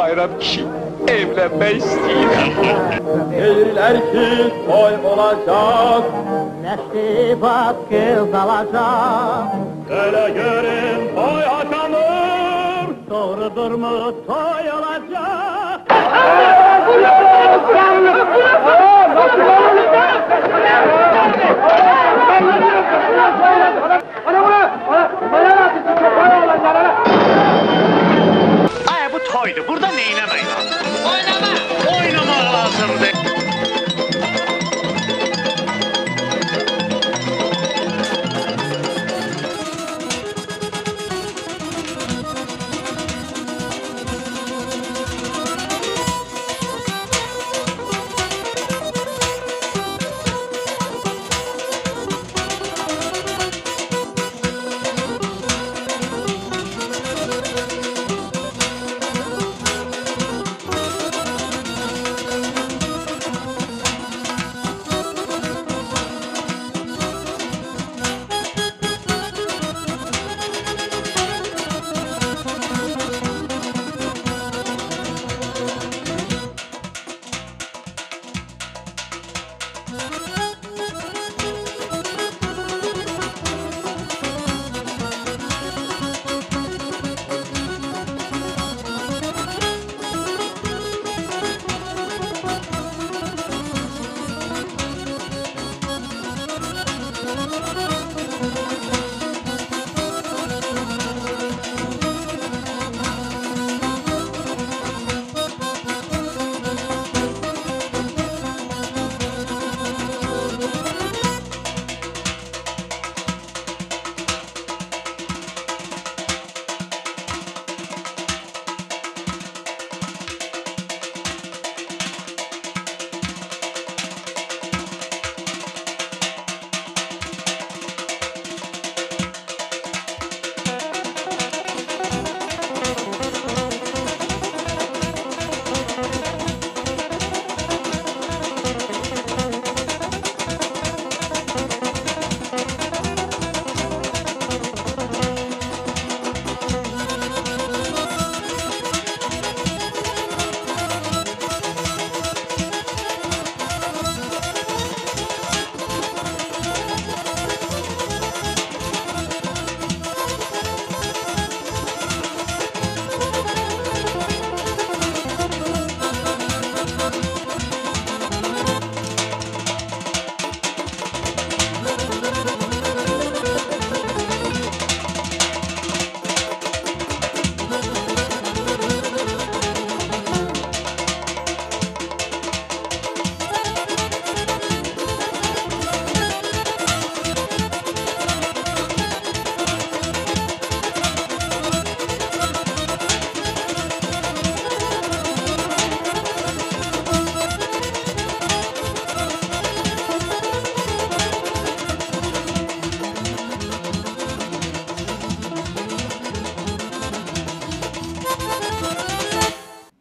bayram ki evlenmek istiyorum. Deyirler ki toy olacak, neşli bak kız alacak. Öyle görün toy atanır, doğrudur mu toy olacak? Ay bu toydu, burada neyine dayan? Oynama! Oynamak lazımdı.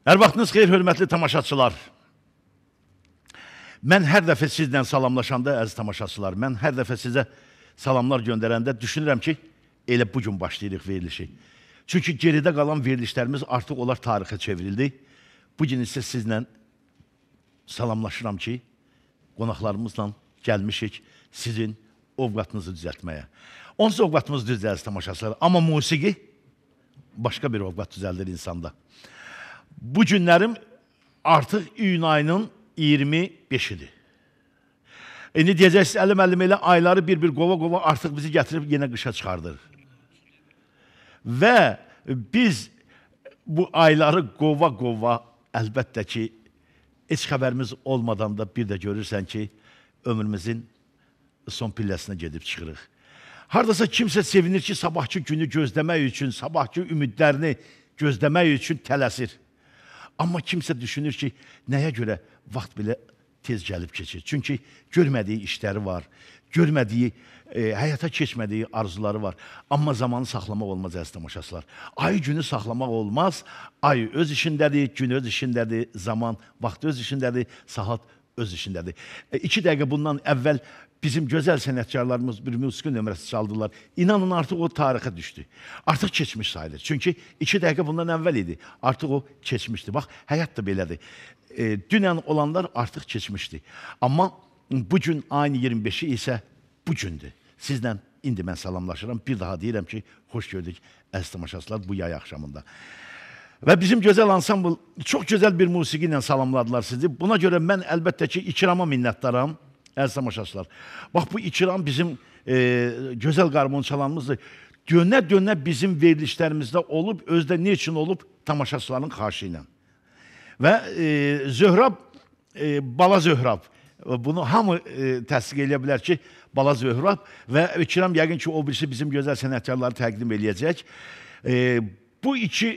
Hər vaxtınız xeyir, hörmətli tamaşaçılar. Mən hər dəfə sizlə salamlaşanda, əziz tamaşaçılar, mən hər dəfə sizə salamlar göndərəndə düşünürəm ki, elə bugün başlayırıq verilişi. Çünki geridə qalan verilişlərimiz artıq onlar tarixə çevrildi. Bugün isə sizlə salamlaşıram ki, qonaqlarımızla gəlmişik sizin ovqatınızı düzəltməyə. Onsuz ovqatımız düzdür, əziz tamaşaçılar, amma musiqi başqa bir ovqat düzəldir insanda. Bu günlərim artıq iyun ayının 25-idir. İndi deyəcəksiniz, əlim-əlim elə ayları bir-bir qova-qova artıq bizi gətirib yenə qışa çıxardır. Və biz bu ayları qova-qova əlbəttə ki, heç xəbərimiz olmadan da bir də görürsən ki, ömrümüzün son pilləsinə gedib çıxırıq. Haradasa kimsə sevinir ki, sabahki günü gözləmək üçün, sabahki ümidlərini gözləmək üçün tələsir. Amma kimsə düşünür ki, nəyə görə vaxt belə tez gəlib keçir. Çünki görmədiyi işləri var, görmədiyi, həyata keçmədiyi arzuları var. Amma zamanı saxlamaq olmaz, əziz tamaşaçılar. Ayı günü saxlamaq olmaz. Ayı öz işindədir, gün öz işindədir, zaman, vaxt öz işindədir, saat öz işindədir. 2 dəqiqə bundan əvvəl Bizim gözəl sənətkarlarımız bir musiqi nömrəsi çaldılar. İnanın artıq o tarixə düşdü. Artıq keçmiş sayılır. Çünki 2 dəqiqə bundan əvvəl idi. Artıq o keçmişdi. Bax, həyat da belədir. Dünən olanlar artıq keçmişdi. Amma bugün ayın 25-i isə bugündür. Sizlə indi mən salamlaşıram. Bir daha deyirəm ki, xoş gördük əziz tamaşaçılar bu yay axşamında. Və bizim gözəl ansambl çox gözəl bir musiqi ilə salamladılar sizi. Buna görə mən əlbəttə ki, İkrama minnətdaram. Əziz tamaşaçılar, bax bu İkram bizim gözəl qarmonçalanımızdır. Dönə-dönə bizim verilişlərimizdə olub, özdə nə üçün olub? Tamaşaçıların xahişi ilə. Və Zöhrab, Bala Zöhrab, bunu hamı təsdiq eləyə bilər ki, Bala Zöhrab və İkram yəqin ki, o birisi bizim gözəl sənətkarları təqdim eləyəcək. Bu iki,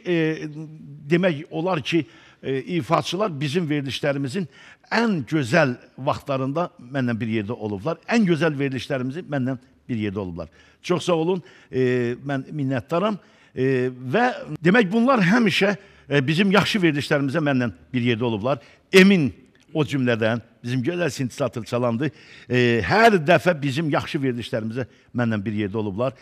demək olar ki, ifaçılar bizim verilişlərimizin ən gözəl vaxtlarında mənlə bir yerdə olublar. Ən gözəl verilişlərimizi mənlə bir yerdə olublar. Çox sağ olun, mən minnətdaram. Və demək bunlar həmişə bizim yaxşı verilişlərimizə mənlə bir yerdə olublar. Emin o cümlədən bizim gözəl sintisatır çalandı. Hər dəfə bizim yaxşı verilişlərimizə mənlə bir yerdə olublar.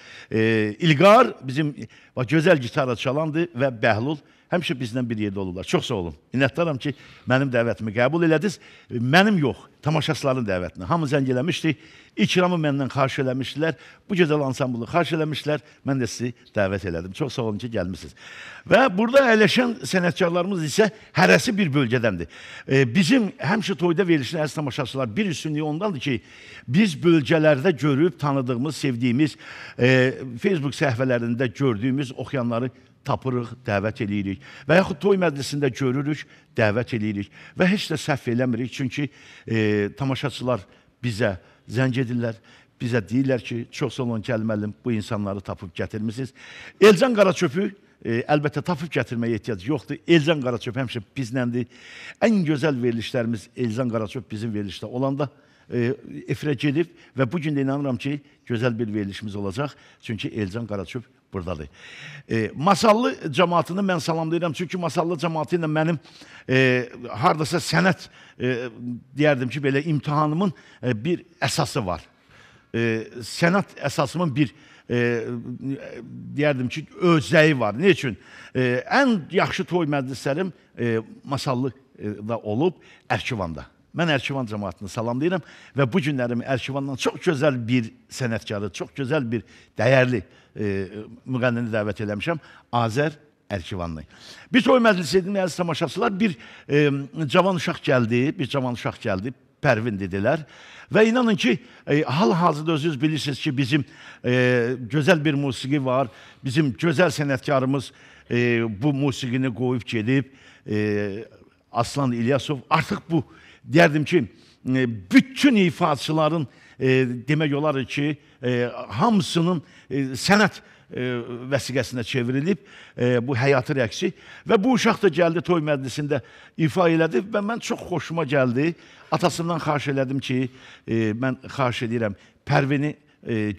İlqar bizim gözəl gitara çalandı və Bəhlul həmişə bizdən bir yerdə olurlar. Çox sağ olun. Minnətdaram ki, mənim dəvətimi qəbul elədiniz. Mənim yox, tamaşaçıların dəvətini. Hamı zəng eləmişdi. İkramı məndən xahiş eləmişdilər. Bu gözəl ansamblı xahiş eləmişdilər. Mən də sizi dəvət elədim. Çox sağ olun ki, gəlmişsiniz. Və burada əyləşən sənətkarlarımız isə hərəsi bir bölgədəndir. Bizim həmişə toyda verilişinə əziz tamaşaçılar bir üstünlüyü ondandır ki, biz bölgələrdə görüb, tanıdığımız, sevdiyimiz, Facebook səhifələrində gördüyümüz oxuyanları tapırıq, dəvət eləyirik və yaxud toy məclisində görürük, dəvət eləyirik və heç də səhv eləmirik, çünki tamaşaçılar bizə zəng edirlər, bizə deyirlər ki, çox sağ olun, gəlməlim, bu insanları tapıb gətirmişsiniz. Elcan Qaraçöpü əlbəttə tapıb gətirməyə ehtiyac yoxdur. Elcan Qaraçöp həmişə bizləndir. Ən gözəl verilişlərimiz Elcan Qaraçöp bizim verilişdə olanda efirə gedib və bugün də inanıram ki, gözəl bir verilişimiz olacaq, çünki Elcan Qaraçöp buradadır. Masallı cəmatını mən salamlayıram. Çünki masallı cəmatı ilə mənim haradasa sənət deyərdim ki, belə imtihanımın bir əsası var. Sənət əsasımın bir deyərdim ki, özəyi var. Nə üçün? Ən yaxşı toy məclislərim masallıda olub, Ərkivanda. Mən Ərkivan cəmaatını salamlayıram və bu günlərimi Ərkivandan çox gözəl bir sənətkarı, çox gözəl bir dəyərli müğənnini dəvət eləmişəm, Azər Ərkivanlı. Bir toy məclis edilmə, əziz tamaşaçılar, bir cavan uşaq gəldi, Pərvin dedilər və inanın ki, hal-hazırda özünüz bilirsiniz ki, bizim gözəl bir musiqi var, bizim gözəl sənətkarımız bu musiqini qoyub gedib, Aslan İlyasov artıq bu deyərdim ki, bütün ifaçıların demək olar ki, hamısının sənət vəsiqəsinə çevrilib bu həyatı rəqsi və bu uşaq da gəldi toy məclisində ifa elədi və mən çox xoşuma gəldi. Atasından xahiş elədim ki, mən xahiş edirəm, Pərvini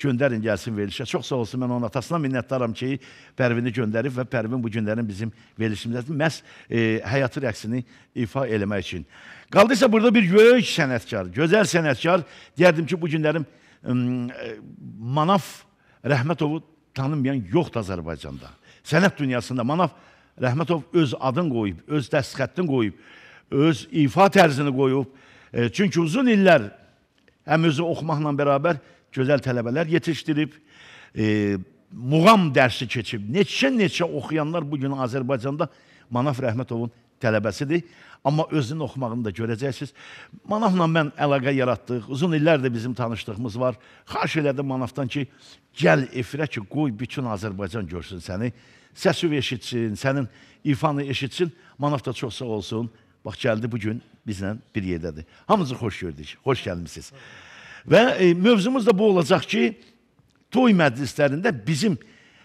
göndərin gəlsin verilişə. Çox sağ olsun, mən onun atasına minnətdaram ki, Pərvini göndərib və Pərvin bu günlərin bizim verilişimizdir. Məhz həyatı rəqsini ifa eləmək üçün. Qaldıysa burada bir böyük sənətkar, gözəl sənətkar, deyərdim ki, bu günlərim Manaf Rəhmətovu tanımayan yoxdur Azərbaycanda. Sənət dünyasında Manaf Rəhmətov öz adını qoyub, öz dəstxəttini qoyub, öz ifa tərzini qoyub. Çünki uzun illər həm özü oxumaqla bərabər gözəl tələbələr yetişdirib, muğam dərsi keçib. Neçə-neçə oxuyanlar bugün Azərbaycanda Manaf Rəhmətovun tələbəsidir. Amma özünün oxumağını da görəcəksiniz. Manafla mən əlaqə yaratdıq. Uzun illər də bizim tanışlığımız var. Xahiş elədim Manafdan ki, gəl efirə ki, qoy bütün Azərbaycan görsün səni. Səsü eşitsin, sənin ifanı eşitsin. Manaf da çox sağ olsun. Bax, gəldi bugün bizlə bir yerdədir. Hamınızı xoş gördük, xoş gəlmişsiniz. Və mövzumuz da bu olacaq ki, toy məclislərində bizim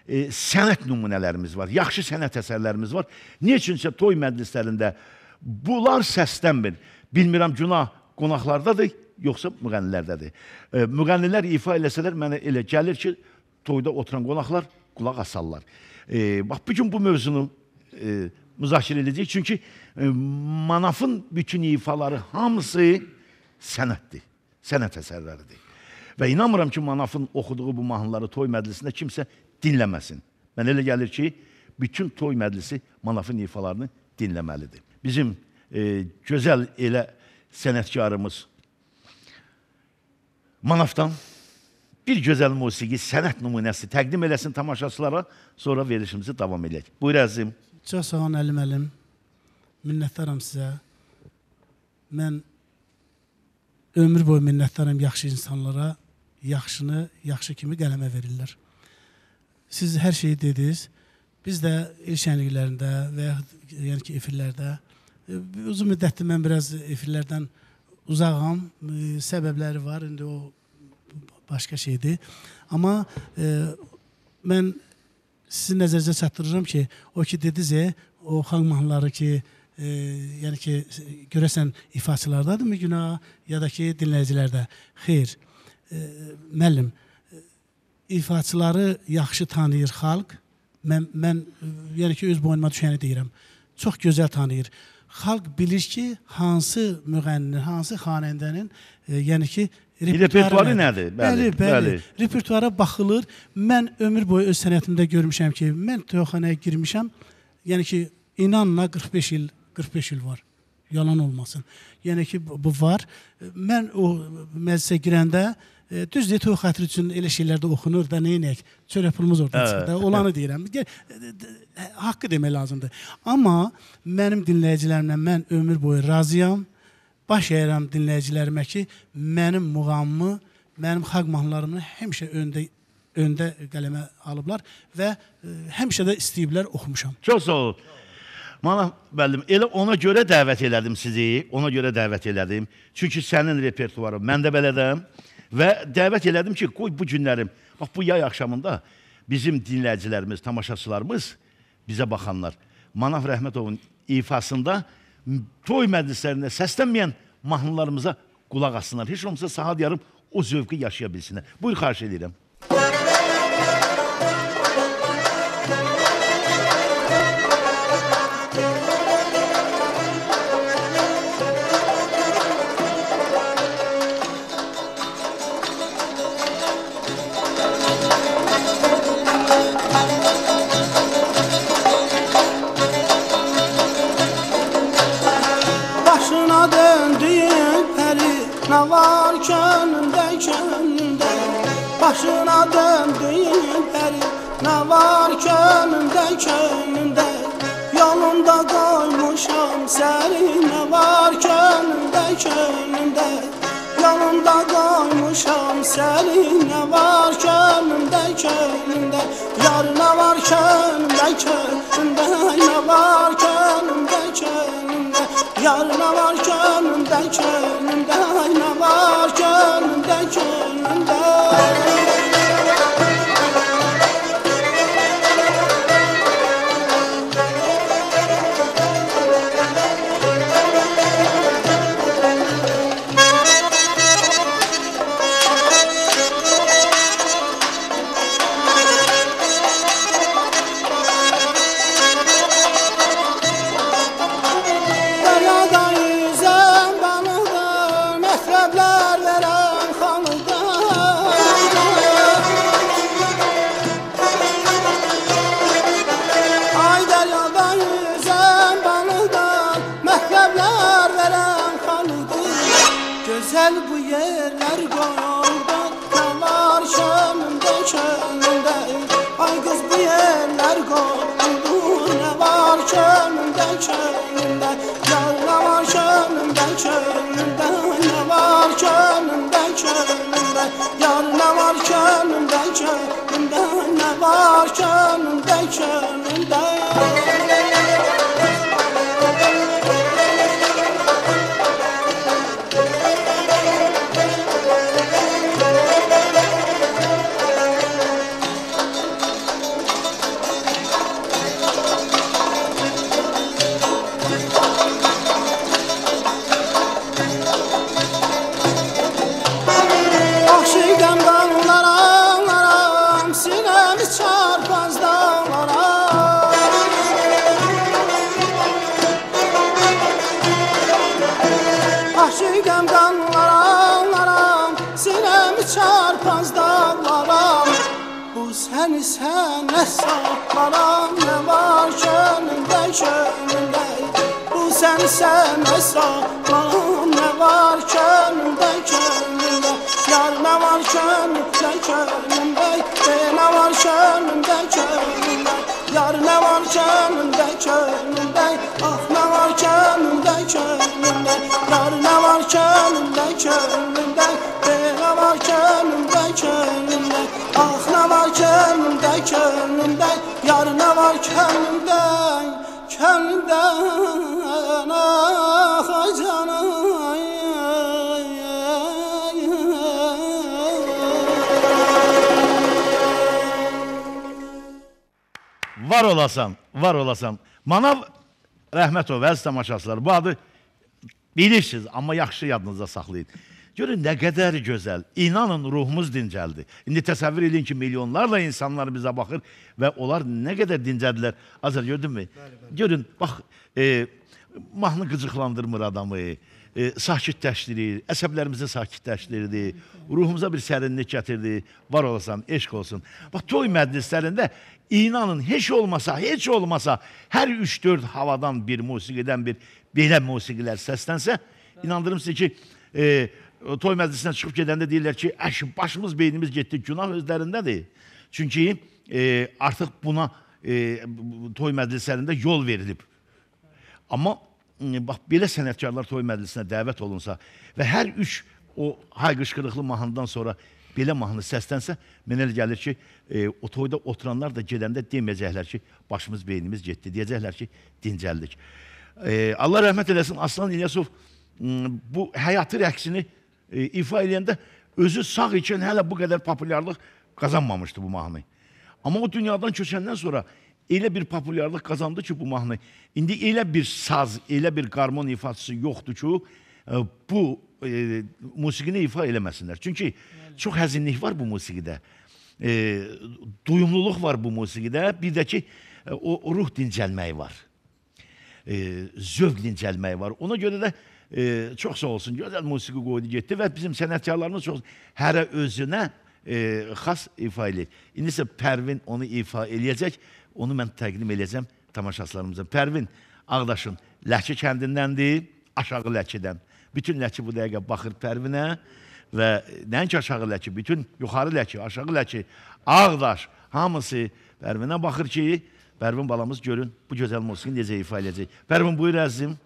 sənət nümunələrimiz var, yaxşı sənət əsərlərimiz var. Niyə üçünsə toy məclislərində bunlar səslənmir? Bilmirəm, günah qonaqlardadır, yoxsa müğənnilərdədir. Müğənnilər ifa eləsələr, mənə elə gəlir ki, toyda oturan qonaqlar qulaq asarlar. Bax, bugün bu mövzunu müzakirə edəcəyik, çünki Manafın bütün ifaları hamısı sənətdir. Sənət əsərləridir. Və inanmıram ki, Manafın oxuduğu bu mahnıları toy məclisində kimsə dinləməsin. Mən elə gəlir ki, bütün toy məclisi Manafın ifalarını dinləməlidir. Bizim gözəl elə sənətkarımız Manafdan bir gözəl musiqi, sənət nümunəsi təqdim eləsin tamaşaçılara, sonra verilişimizi davam edək. Buyur əzim. Çox sağ olun, əlim. Minnətdaram sizə. Mən ömür boyu minnətdaram yaxşı insanlara, yaxşını yaxşı kimi qələmə verirlər. Siz hər şeyi dediniz. Biz də il şənliklərində və yəni ki, efirlərdə. Uzun müddətdir mən biraz efirlərdən uzağam. Səbəbləri var, indi o başqa şeydir. Amma mən sizin nəzərinizə çatdırıram ki, o ki dediniz o xalq mahnıları ki, yəni ki, görəsən ifaçılardadırmı günah, ya da ki dinləyicilərdə? Xeyr, müəllim, ifaçıları yaxşı tanıyır xalq. Mən yəni ki, öz boynuma düşəni deyirəm. Çox gözəl tanıyır. Xalq bilir ki, hansı müğənninin, hansı xanəndənin, yəni ki, repertuarı nədir? Bəli, bəli. Repertuara baxılır. Mən ömür boyu öz sənətimdə görmüşəm ki, mən toyxanaya girmişəm, yəni ki, inanla 45 il var. Yalan olmasın. Yəni ki, bu var. Mən o məclisə girəndə, düzdür, toy xatır üçün elə şeylərdə oxunur da, neynək, çörək pulumuz oradan çıxır da, olanı deyirəm. Haqqı demək lazımdır. Amma mənim dinləyicilərimlə mən ömür boyu razıyam, baş əyirəm dinləyicilərimə ki, mənim muğamımı, mənim xalq mahnılarımı həmişə öndə qələmə alıblar və həmişə də istəyiblər, oxumuşam. Çox sağ olun. Manaf müəllim, elə ona görə dəvət elədim sizi, ona görə dəvət elədim. Çünki sənin repertuarın, mən də belədəm. Və dəvət elədim ki, qoy bu günlərim, bax bu yay axşamında bizim dinləyicilərimiz, tamaşaçılarımız, bizə baxanlar, Manaf Rəhmətovun ifasında toy məclislərində səslənməyən mahnılarımıza qulaq assınlar. Heç olmasa saat yarım o zövqü yaşaya bilsinlər. Buyur, xahiş edirəm. Başına döndüyün peri, ne var könlümde könlümde? Yolunda koymuşam seni, ne var könlümde könlümde? Yolunda koymuşam seni, ne var könlümde könlümde? Yar ne var könlümde könlümde? Ne var könlümde könlümde? Yar ne var könlümde könlümde? Ne var könlümde könlümde? Aşıqam qanlara, sinəmi çarpazdalara. Hani sen hesaplara ne var gönlümde gönlümde Bu sen sen hesaplara ne var gönlümde gönlümde Yar ne var gönlümde gönlümde Bey ne var gönlümde gönlümde Yar ne var gönlümde gönlümde Ah ne var gönlümde gönlümde Yar ne var gönlümde gönlümde Bey ne var gönlümde gönlümde Ah ne var gönlümde gönlümde Yar ne var gönlümde gönlümde Ah canım Var olasam, var olasam. Manaf Rəhmətov, əziz tamaşaçılar, bu adı bilirsiniz, amma yaxşı yadınızda saxlayın. Görün, nə qədər gözəl, inanın ruhumuz dincəldi. İndi təsəvvür edin ki, milyonlarla insanlar bizə baxır və onlar nə qədər dincəldilər. Azər, gördün mü? Görün, bax, mahnı qıcıqlandırmır adamı, sakitləşdirir, əsəblərimizi sakitləşdirdi, ruhumuza bir sərinlik gətirdi. Var olasam, eşq olsun. Bax, toy məclislərində İnanın, heç olmasa, heç olmasa hər 3-4 havadan bir musiqidən bir belə musiqilər səslənsə, inandırım sizi ki, toy məclisinə çıxıb gedəndə deyirlər ki, əşi, başımız, beynimiz getdi, günah özlərindədir. Çünki artıq buna toy məclislərində yol verilib. Amma bax, belə sənətkarlar toy məclisinə dəvət olunsa və hər 3 o hayqışqırıqlı mahnıdan sonra belə mahnı səslənsə, mənə elə gəlir ki, o toyda oturanlar da gedəndə deməyəcəklər ki, başımız, beynimiz getdi. Deyəcəklər ki, dincəldik. Allah rəhmət eləsin, Aslan İlyasov bu həyatı rəqsini ifa eləyəndə özü sağ ikən hələ bu qədər populyarlıq qazanmamışdı bu mahnı. Amma o dünyadan köçəndən sonra elə bir populyarlıq qazandı ki, bu mahnı. İndi elə bir saz, elə bir qarmon ifaçısı yoxdur ki, bu musiqini ifa eləməsinlər. Çünki çox həzinlik var bu musiqidə, duyumluluq var bu musiqidə, bir də ki, o ruh dincəlməyi var, zövq dincəlməyi var. Ona görə də çox sağ olsun, gözəl musiqi qoydu getdi və bizim sənətkarlarımız çox hərə özünə xas ifa eləyir. İndi isə Pərvin onu ifa eləyəcək, onu mən təqdim eləyəcəm tamaşaçılarımıza. Pərvin Ağdaşın Ləki kəndindəndir, aşağı Ləkidən. Bütün Ləki bu dəqiqə baxır Pərvinə. Və nəinki aşağı Ləki, bütün yuxarı Ləki, aşağı Ləki, Ağdaş, hamısı Pərvinə baxır ki, Pərvin balamız görün bu gözəl musiqi necə ifa eləyəcək. Pərvin, buyur əzizim.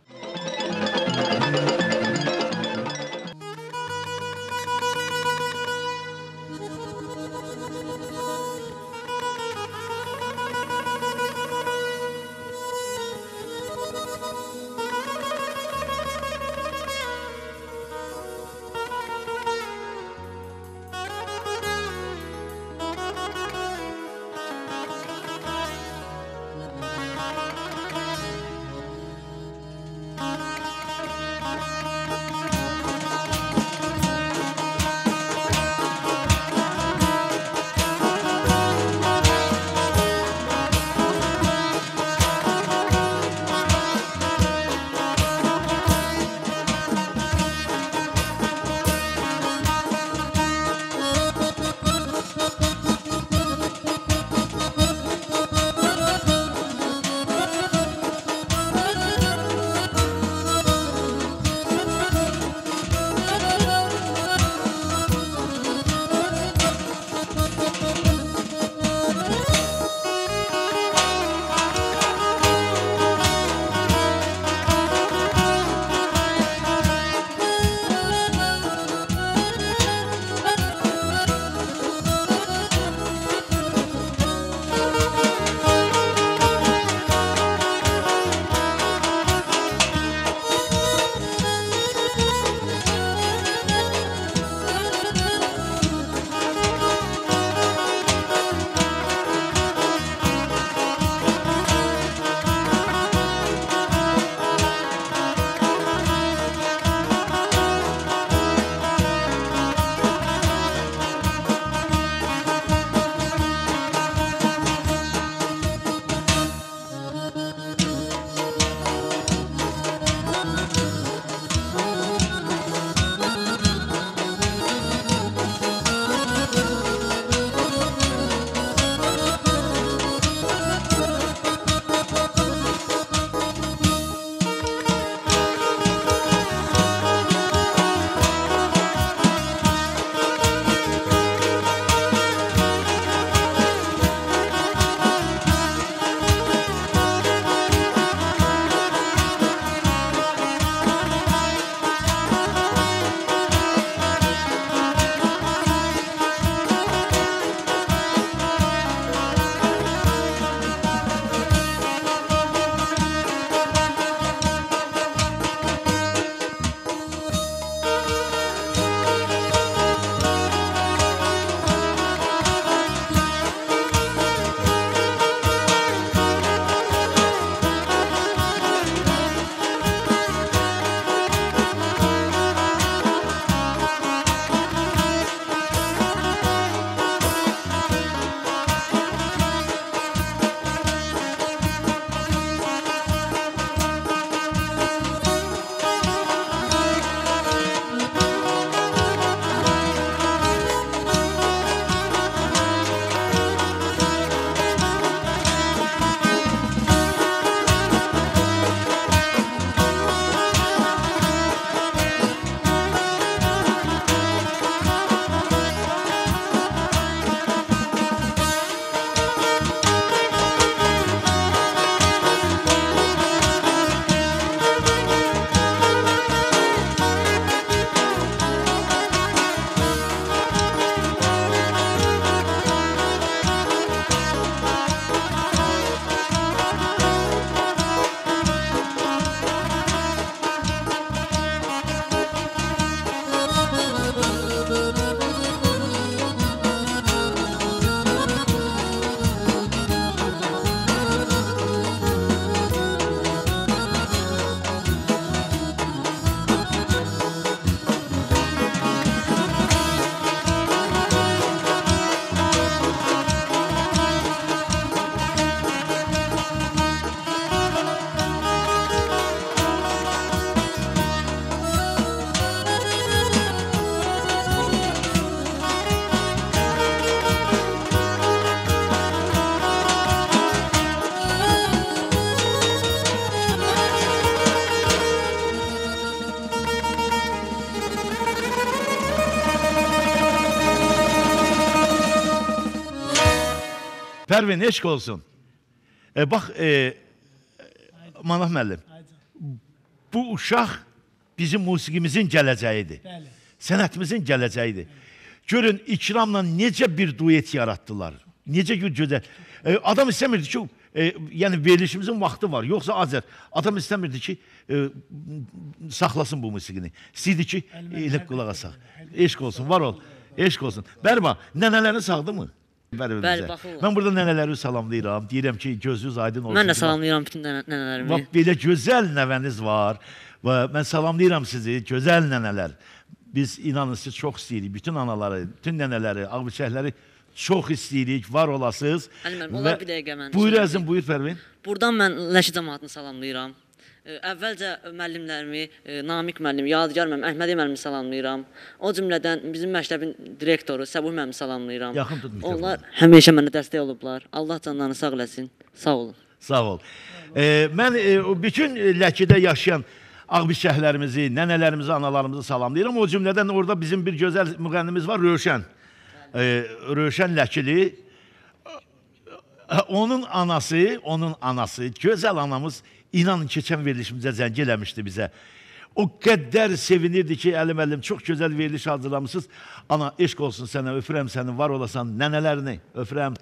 Pərvin, eşq olsun. Bax, Manaf müəllim, bu uşaq bizim musiqimizin gələcəyidir. Bəli. Sənətimizin gələcəyidir. Görün, İkramla necə bir duet yaratdılar. Necə gözəl. Adam istəmirdi ki, yəni verilişimizin vaxtı var. Yoxsa Azər, adam istəmirdi ki, saxlasın bu musiqini. İstəyirdi ki, elə qulağa sax. Eşq olsun, var ol. Eşq olsun. Bərba, nənələrin sağdı mı? Bəli, baxın. Mən burada nənələri salamlayıram. Deyirəm ki, gözünüz aydın olsun. Mən də salamlayıram bütün nənələrimi. Bax, belə gözəl nəvəniz var. Mən salamlayıram sizi, gözəl nənələr. Biz inanın siz çox istəyirik. Bütün anaları, bütün nənələri, ağbıçəkləri çox istəyirik. Var olasınız. Əliməm, onlar bir dəqiqə mənim. Buyur əzim, buyur Pərvin. Buradan mən Ləşi cəmaatını salamlayıram. Əvvəlcə müəllimlərimi, Namiq müəllim, Yadigar müəllim, Əhmədi müəllimi salamlayıram. O cümlədən bizim məktəbin direktoru Səbuh müəllimi salamlayıram. Yaxın tut mikrofonu. Onlar həmişə mənə dəstək olublar. Allah canlarını sağ eləsin. Sağ olun. Sağ ol. Mən bütün Ləkidə yaşayan ağbişəhlərimizi, nənələrimizi, analarımızı salamlayıram. O cümlədən orada bizim bir gözəl müğənnimiz var, Rövşən. Rövşən Ləkili. Onun anası, gözəl anamız İnanın, keçən verilişimizə zəng eləmişdi bizə. O qədər sevinirdi ki, əlim, çox gözəl veriliş hazırlamışsınız. Ana, eşq olsun sənə, öfürəm sənin, var olasan, nənələrini öfürəm.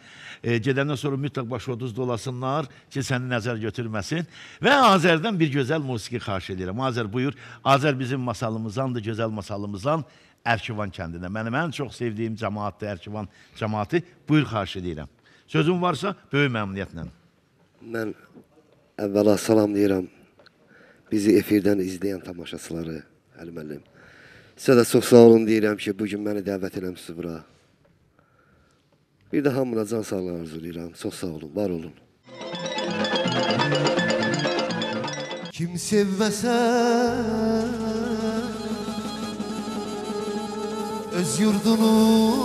Gedəndən sonra mütləq başı 30 dolasınlar ki, səni nəzər götürməsin. Və Azərdən bir gözəl musiqi xahiş edirəm. Azər, buyur. Azər bizim masalımızdandır, gözəl masalımızdan Ərkivan kəndinə. Mənim ən çox sevdiyim cəmaatdır, Ərkivan cəmaatı. Buyur, xahiş edirəm. Sözün varsa, böyük məmnuniyyətlə. Mən... Əvvəla salamlayıram bizi efirdən izləyən tamaşaçıları, əlim. Sizə də çox sağ olun deyirəm ki, bugün məni dəvət eləmişsiniz bura. Bir də hamına can sağlığı arzulayıram. Çox sağ olun, var olun. Kim sevməsə öz yurdunu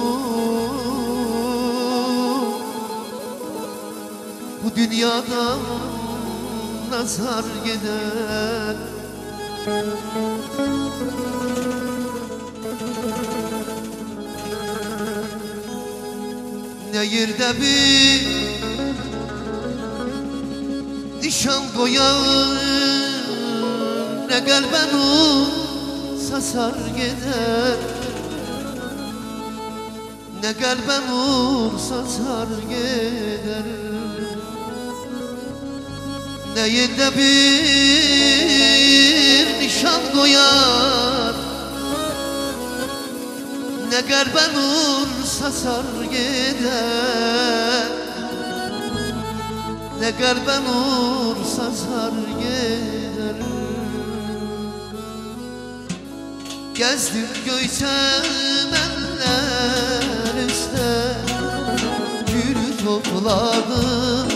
bu dünyada nazar gider, ne yerde bir nişan koyar, ne kalben o sasar gider, ne kalben o sasar gider. Neyinde bir nişan koyar, ne garben vursa sar gider, ne garben vursa sar gider. Gezdim göçmenler üstte, gül topladım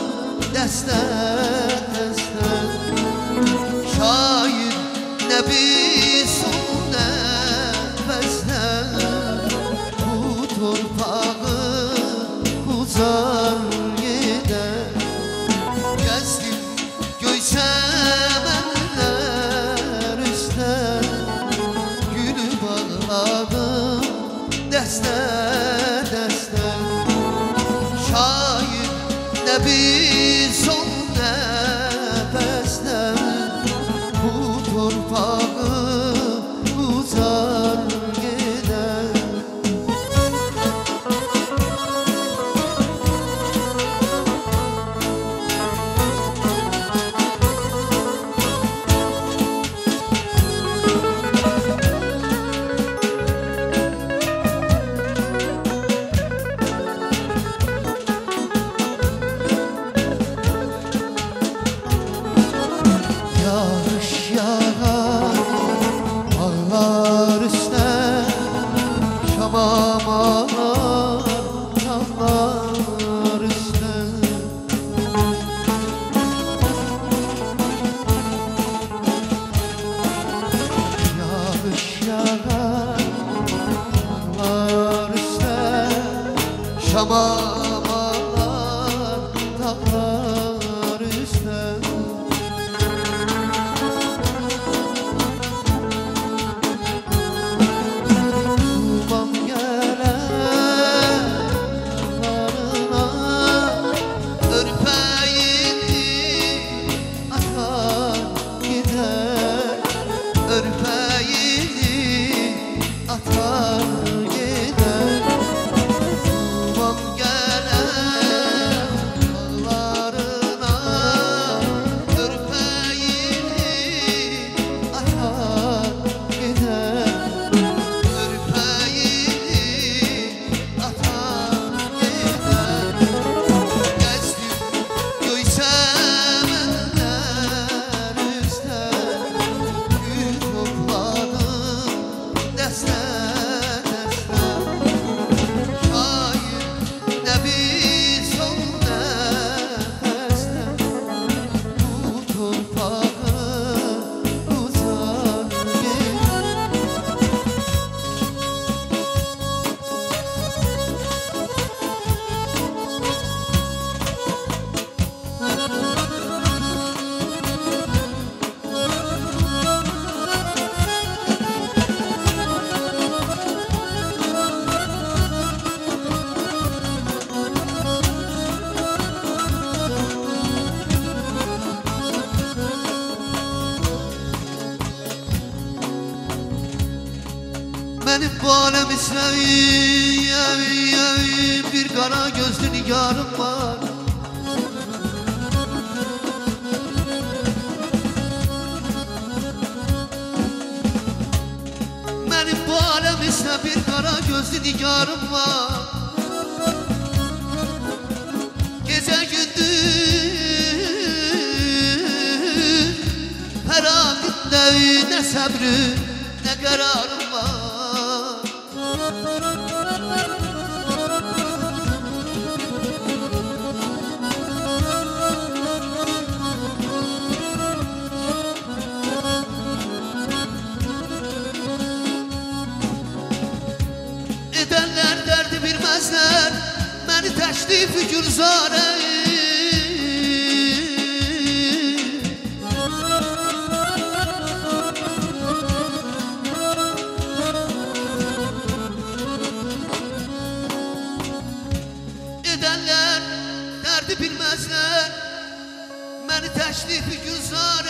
deste. Şair nebi son nefeste bu torpağı uzar gider. Gezdim göçemenler üstte, gülü bağladım deste deste. Şair nebi son körpəyi atar gedər, babam gələr ağlarına, körpəyi atar gedər, körpəyi atar gedər. Gəzdim göysəm ənlər üstə, benim balem İsrail, bir kara gözlü nigarım var. Benim balem İsrail, bir kara gözlü nigarım var. Gece gündüz her akıtda ne sabrı ne kararım var. Edenler derdi bilmezler, beni teşrif gürzare. Edenler derdi bilmezler, beni teşrif gürzare.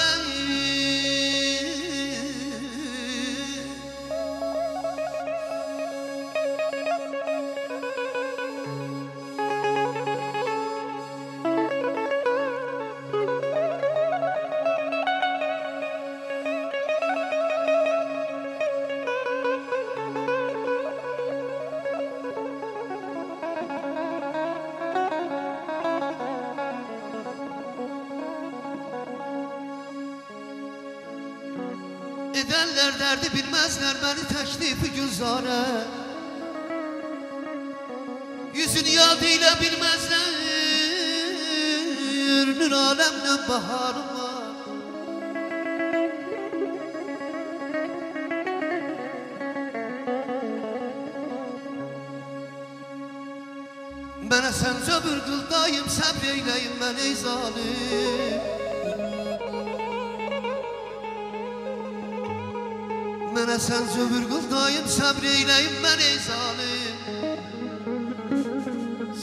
Edenler derdi bilmezler, beni teşrif gürzare. Yüzünü yadıyla bilmezler, nur alemden baharım var. Bana sen zöbür kıldayım, sabreyleyim ben ey zalim. Mənə sən zövür qıldayım, səbr eyləyim mən ey zalim.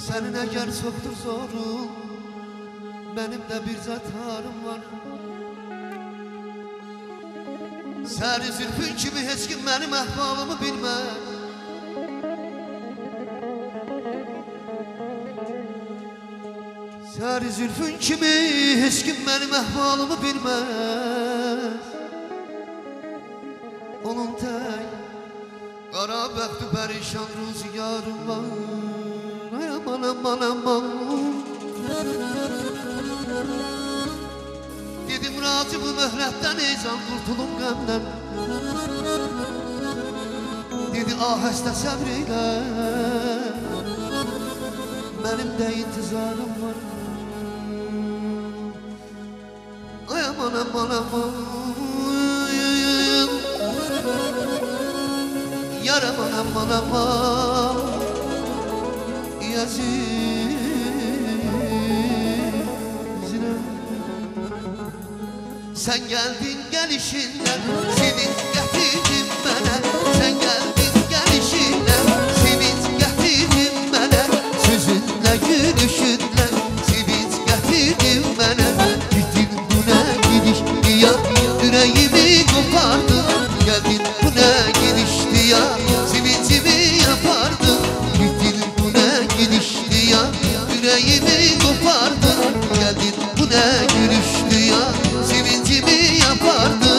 Sənin əgər çoxdur zorun, mənim də bircə tarım var. Səri zülfün kimi heç kim mənim əhvalımı bilməz. Səri zülfün kimi heç kim mənim əhvalımı bilməz. Onun tək qara bəxti pərişan rüzgarım var. Ay aman aman aman. Dedim razı bu möhlətdən ey can, qurtulum qəmdən. Dedi ahəstə səbr eylə, mənim də intizarım var. Ay aman aman aman. Yaram anam anam yazı. Sen geldin gelişinden seni getirdim bana. Sen geldin gelişinden seni getirdim bana. Sözünle gülüşünle seni getirdim bana. Gittin buna gidiş, ya yüreğimi kopardın. Pərvin bu nə gedişdi ya, zivi zivi yapardın. Gittin bu nə gedişdi ya, yüreğimi kopardın. Geldin bu nə gülüştü ya, zivi zivi yapardın.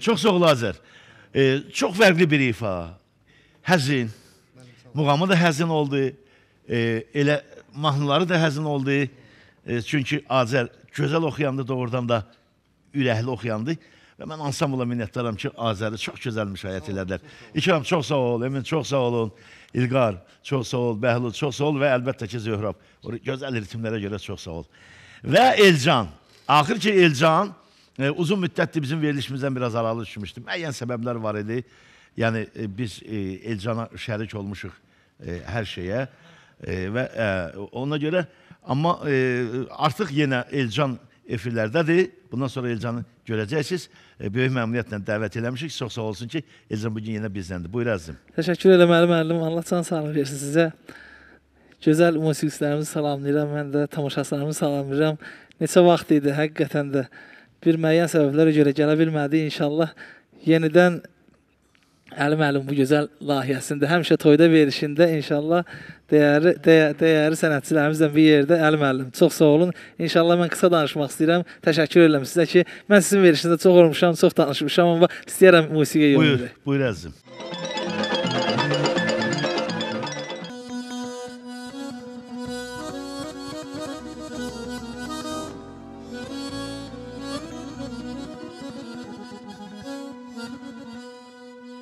Çox sağ ol Azər. Çox fərqli bir ifa. Həzin. Muğamı da həzin oldu. Elə mahnıları da həzin oldu. Çünki Azər gözəl oxuyandı, doğrudan da ürəkli oxuyandı. Və mən ansambla minnətdaram ki, Azəri çox gözəl müşayiət elədilər. İkram, çox sağ ol. Emin, çox sağ olun. İlqar, çox sağ ol. Bəhlul, çox sağ ol. Və əlbəttə ki, Zöhrab. Gözəl ritimlərə görə çox sağ ol. Və Elcan. Axır ki, Elcan... Uzun müddətdir bizim verilişimizdən biraz aralı düşmüşdü. Müəyyən səbəblər var idi. Yəni, biz Elcana şərik olmuşuq hər şeyə. Və ona görə, amma artıq yenə Elcan efirlərdədir. Bundan sonra Elcanı görəcəksiniz. Böyük məmnuniyyətlə dəvət eləmişik. Çox sağ olsun ki, Elcan bugün yenə bizləndir. Buyur əzizim. Təşəkkür eləməli müəllim. Allah can sağlıq versin sizə. Gözəl musiqiçilərimizi salamlayıram. Mən də tamaşaçılarımı salamlayıram. Neçə vaxt idi həqiqətən də. Bir müəyyən səbəblərə görə gələ bilmədi. İnşallah yenidən əlim bu gözəl layihəsində, həmişə toyda verişində inşallah dəyəri sənətçilərimizlə bir yerdə əlim. Çox sağ olun. İnşallah mən qısa danışmaq istəyirəm. Təşəkkür edirəm sizə ki, mən sizin verişində çox olmuşam, çox danışmışam, amma istəyirəm musiqiyə yönələk. Buyur əzizim.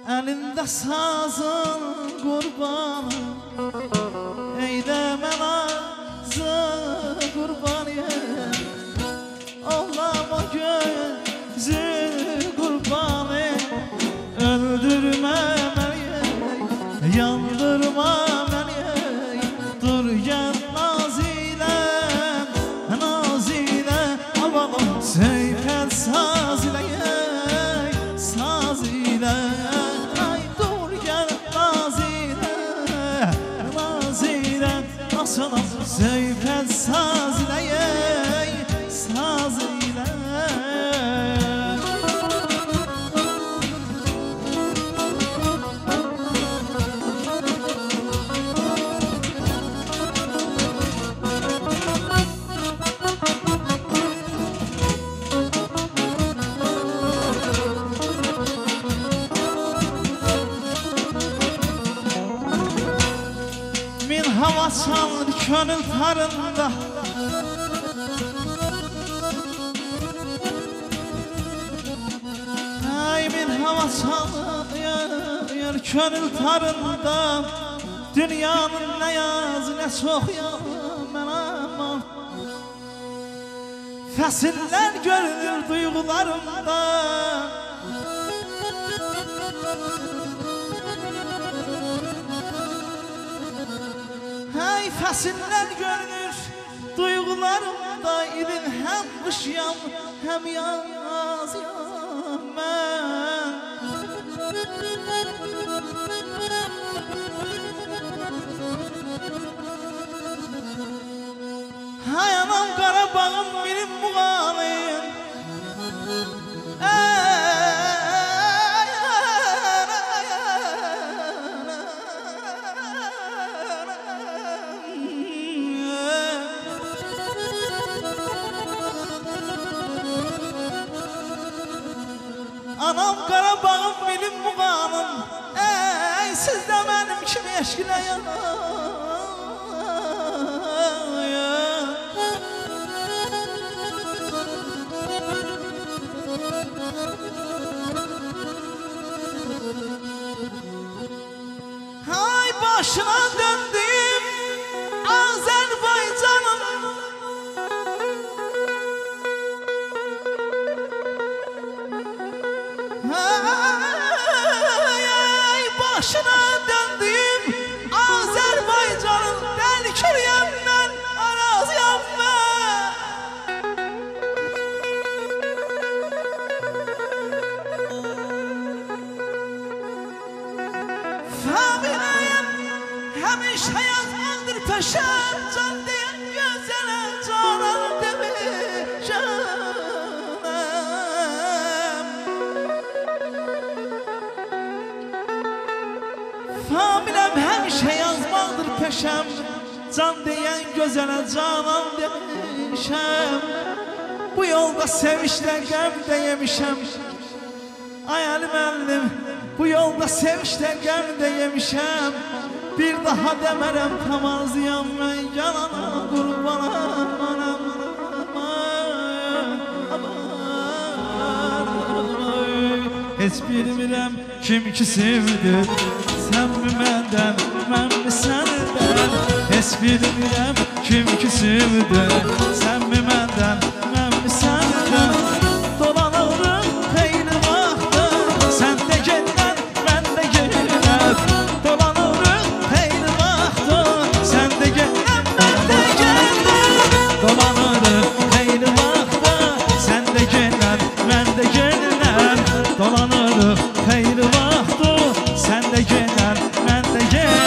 Əlində sazın qurbanı, eyləmə nazı qurbanı, oğlama gözü qurbanı, öldürür. yandırma beni, dur gel nazile, nazile avalım seyfet saz ile, saz ile. Ay dur gel nazile, nazile asalım seyfet saz ile, saz ile. Çalır könül tarında, ay bir hava çalır könül tarında. Dünyanın ne yaz ne soğuk yanım, fəsillər görünür duygularımda. Hey fəsillər görünür duyğularımda, idin həm qışyam, həm yaz yam mən. Hay anam Qarabağım benim muğanim, anam Qarabağım benim muğanım. Ey siz də mənim kimi eşqinə yanayın. Hay başına döndüm Azərbaycanım, can deyən gözələ canam demişəm. Bu yolda sevişlə qəm deyemişəm. Ay əlim əlim, bu yolda sevişlə qəm deyemişəm. Bir daha demərəm tamazıyam mən yanana qurbanam. Heç bilmirəm kim ki sevdi, sən mi məndən, mən mi səndən? Heç bilmirəm kim ki sevdi, sən mi məndən, mən mi səndən? Dolanırım xeyli vaxtı, sən də gedirəm, mən də gedirəm. Dolanırım xeyli vaxtı, sən də gedirəm, mən də gedirəm. Dolanırım xeyli vaxtı, sən də gedirəm, mən də gedirəm. Dolanırım xeyli vaxtı, sən də gedirəm, mən də gedirəm.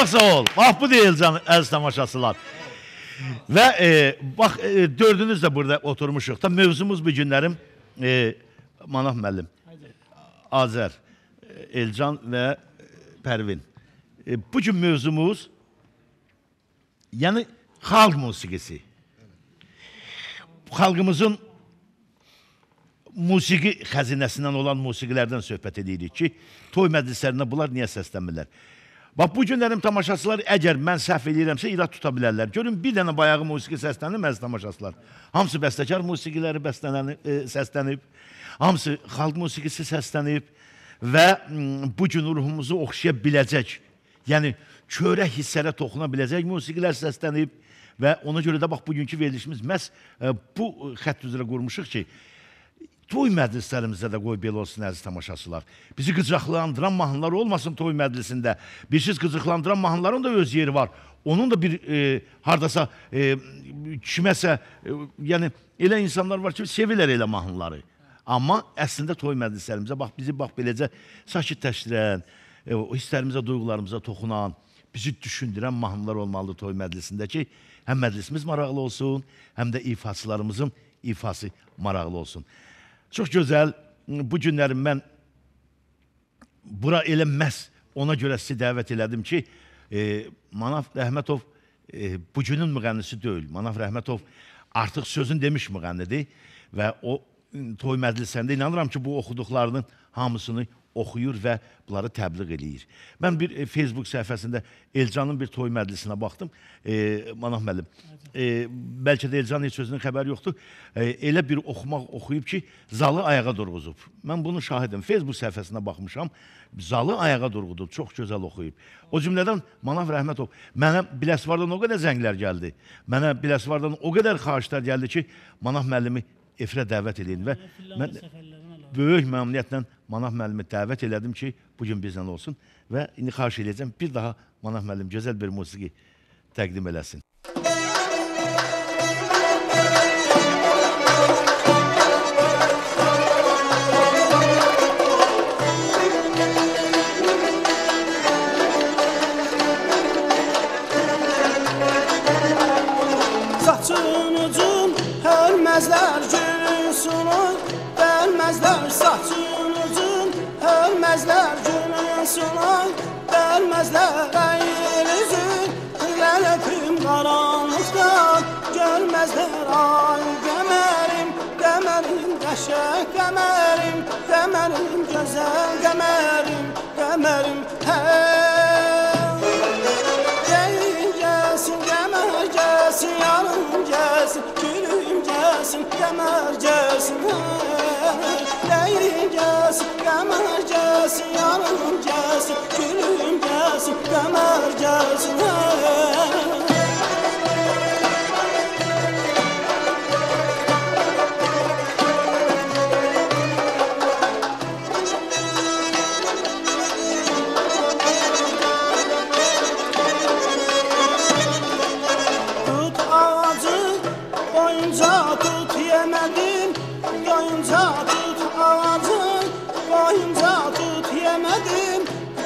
Çox sağ ol. Bax bu deyil canım, əziz tamaşaçılar. Və bax dördünüz də burada oturmuşuq. Tam mövzumuz bu günlərim Manaf müəllim, Azər, Elcan və Pərvin. Bugün mövzumuz yəni xalq musiqisi. Xalqımızın musiqi xəzinəsindən olan musiqilərdən söhbət edirik ki, toy məclislərində bunlar niyə səslənmirlər? Bax, bu günlərim tamaşaçılar, əgər mən səhv eləyirəmsə, irad tuta bilərlər. Görün, bir dənə bayağı musiqi səslənir, məziz tamaşaçılar. Hamısı bəstəkar musiqiləri səslənib, hamısı xalq musiqisi səslənib və bu gün ruhumuzu oxşaya biləcək, yəni körə hissələ toxuna biləcək musiqilər səslənib və ona görə də bax, bugünkü verilişimiz məhz bu xətt üzrə qurmuşuq ki, toy məclislərimizdə də qoy belə olsun, əziz tamaşaçılar. Bizi qıcıqlandıran mahnılar olmasın toy məclisində. Bir şey qıcıqlandıran mahnıların da öz yeri var. Onun da bir haradasa, kiməsə, yəni elə insanlar var ki, sevirlər elə mahnıları. Amma əslində toy məclislərimizə, bax, bizi bax beləcə sakitləşdirən, hisslərimizə, duyğularımıza toxunan, bizi düşündürən mahnılar olmalıdır toy məclisində ki, həm məclisimiz maraqlı olsun, həm də ifaçılarımızın ifası maraqlı olsun. Çox gözəl, bu günlərim mən bura elə məhz ona görə sizi dəvət elədim ki, Manaf Rəhmətov bu günün müğənnisi deyil. Manaf Rəhmətov artıq sözün demiş müğənnidir və o toy məclislərində inanıram ki, bu oxuduqlarının hamısını oxuyur və bunları təbliğ eləyir. Mən bir Facebook səhifəsində Elcanın bir toy məclisinə baxdım, Manaf müəllim. Bəlkə də Elcanın heç özünün xəbəri yoxdur. Elə bir oxuyub ki, zalı ayağa durğuzub. Mən bunu şahidim. Facebook səhifəsinə baxmışam, zalı ayağa durğudub, çox gözəl oxuyub. O cümlədən Manaf Rəhmətov, mənə Biləsvardan o qədər zənglər gəldi, mənə Biləsvardan o qədər xahişlər gəldi ki, Manaf müəllimi efirə dəvət eləyin və böyük məmnuniyyətlə Manaf müəllimi dəvət elədim ki, bugün bizlə olsun və indi xahiş eləyəcəm, bir daha Manaf müəllim gözəl bir musiqi təqdim eləsin. Saçın ucun hörməzlər günün sunur, dərməzlər saçın. Dərməzlər günün sunan, dərməzlər əyir üzün, lələtim qaranlıqdan, görməzlər ay qəmərim, qəmərim qəşək qəmərim, qəmərim gözəl qəmərim, qəmərim hey. Gəlin gəlsin, qəmər gəlsin, yarın gəlsin, gülüm gəlsin, qəmər gəlsin hey. Leylim gelsin, kamer gelsin, yarınım gelsin, gülüm gelsin, kamer gelsin. Tut ağacı, boyunca tut yemedim, boyunca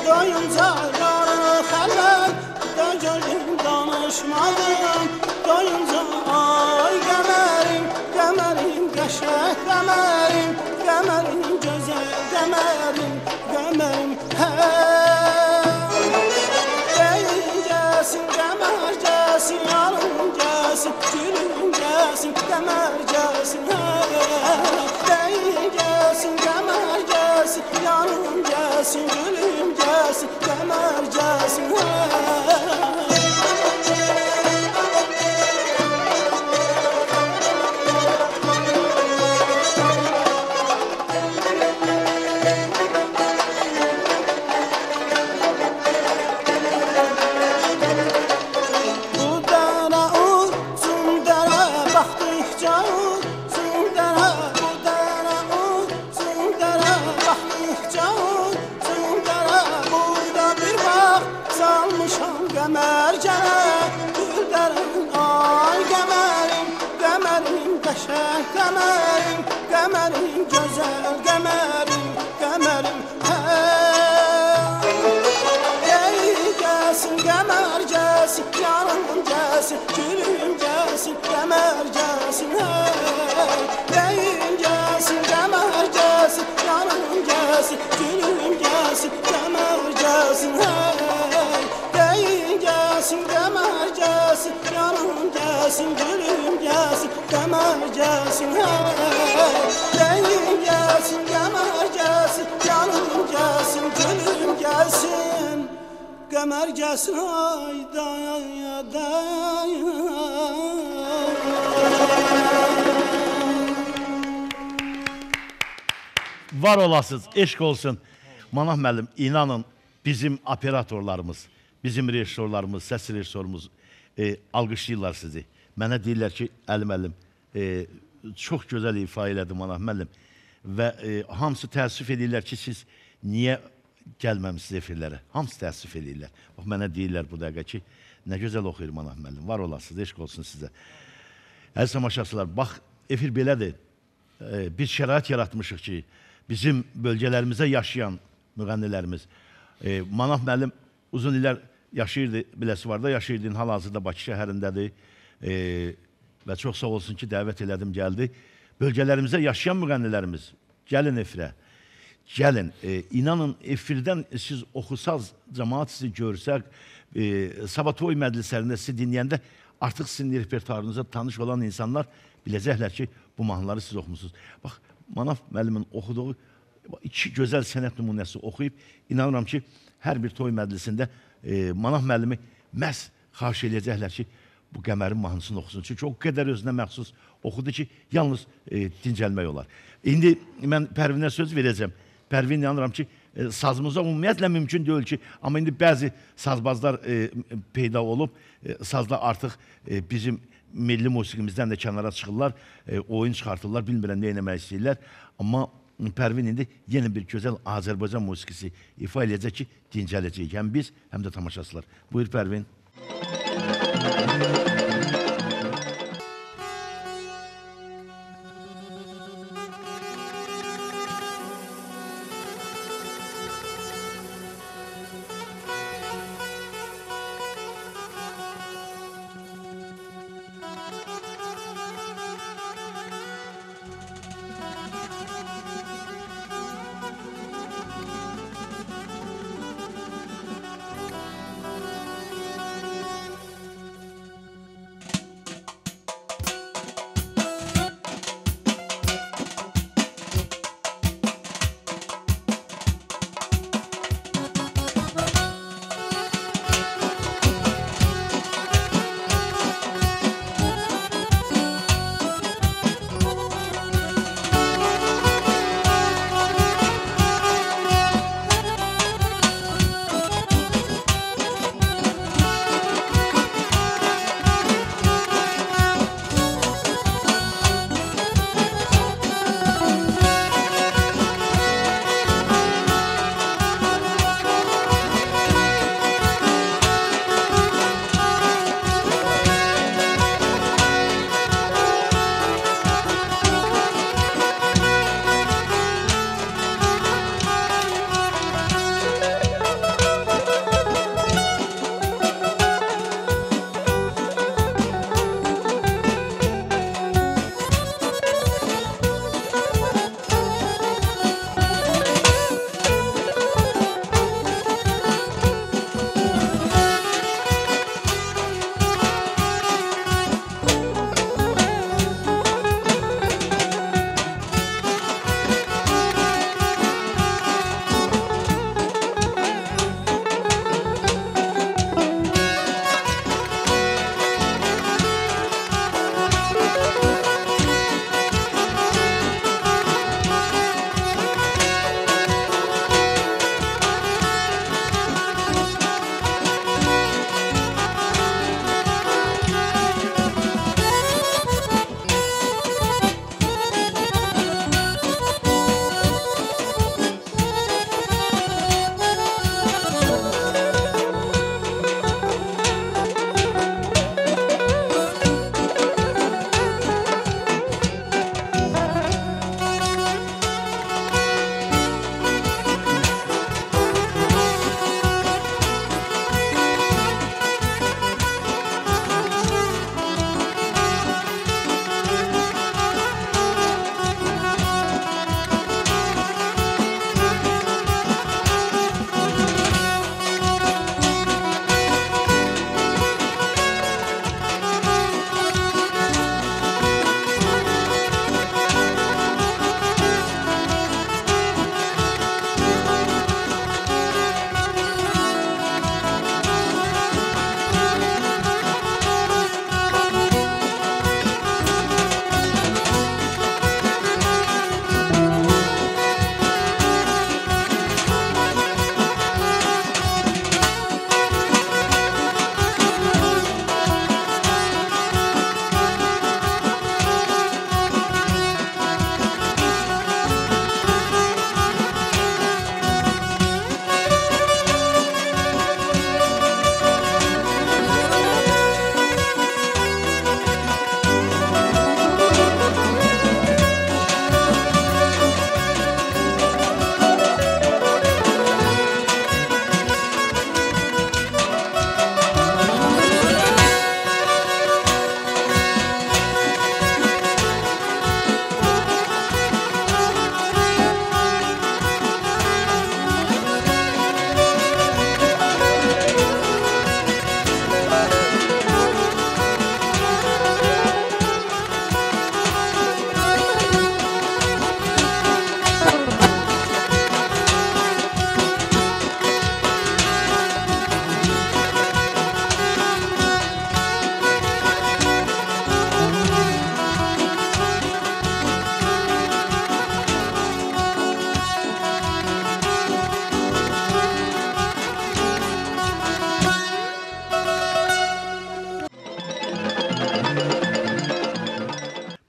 doyunca yarı xələr, döngölüm danışmadım, doyunca ay qəmərim, qəmərim qəşək qəmərim, qəmərim gözəl qəmərim, qəmərim hey. Gəlin gəlsin, qəmər gəlsin, yarın gəlsin, gülüm gəlsin, qəmər gəlsin hey. Gəlin gəlsin, qəmər gəlsin, yarın gəlsin, gülüm gəlsin, kəmər gəlsin hey. Gəmərim, hey. Ey gəlsin, gəmərim. gülüm gelsin, kemer gelsin, beyin gelsin, kemer gelsin, yanım gelsin, gülüm gelsin, kemer gelsin, beyin gelsin, kemer gelsin, yanım gelsin, gülüm gelsin, kemer gelsin, beyin gelsin, kemer gelsin, yanım gelsin, gülüm gelsin. Qəmər gəlsin ay daya Var olasınız, eşq olsun. Manaf müəllim, inanın bizim operatorlarımız, bizim rejissorlarımız, səs rejissorumuz alqışlayırlar sizi. Mənə deyirlər ki, Əli müəllim, çox gözəl ifa elədi Manaf müəllim. Və hamısı təəssüf edirlər ki, siz niyə gəlməmişsiz efirlərə. Hamısı təəssüf edirlər. Bax, mənə deyirlər bu dəqiqə ki, nə gözəl oxuyur Manaf müəllim. Var olasınız, eşq olsun sizə. Əziz tamaşaçılar, bax, efir belədir. Biz şərait yaratmışıq ki, bizim bölgələrimizə yaşayan müğənnilərimiz. Manaf müəllim uzun illər yaşayırdı, Biləsuvarda yaşayırdı, hal-hazırda Bakı şəhərindədir. Və çox sağ olsun ki, dəvət elədim, gəldi. Bölgələrimizə yaşayan müğənnilərimiz, gəlin efirə. Gəlin, inanın, efirdən siz oxusaz, cəmaat sizi görsək, Sabatoy məclislərində sizi dinləyəndə artıq sizin repertuarınıza tanış olan insanlar biləcəklər ki, bu mahnıları siz oxumusunuz. Bax, Manaf müəllimin oxuduğu iki gözəl sənət nümunəsi oxuyub, inanıram ki, hər bir toy məclisində Manaf müəllimi məhz xahiş edəcəklər ki, bu qəmərin mahnısını oxusun. Çünki o qədər özünə məxsus oxudu ki, yalnız dincəlmək olar. İndi mən Pərvinə söz verəcəm. Pərvin, inanıram ki, sazımıza ümumiyyətlə mümkün deyil ki, amma indi bəzi sazbazlar peyda olub, sazda artıq bizim milli musiqimizdən də kənara çıxırlar, oyun çıxartırlar, bilmirəm nə eləmək istəyirlər. Amma Pərvin indi yeni bir gözəl Azərbaycan musiqisi ifa eləyəcək ki, dincələcəyik. Həm biz, həm də tamaşaçılar. Buyur Pərvin.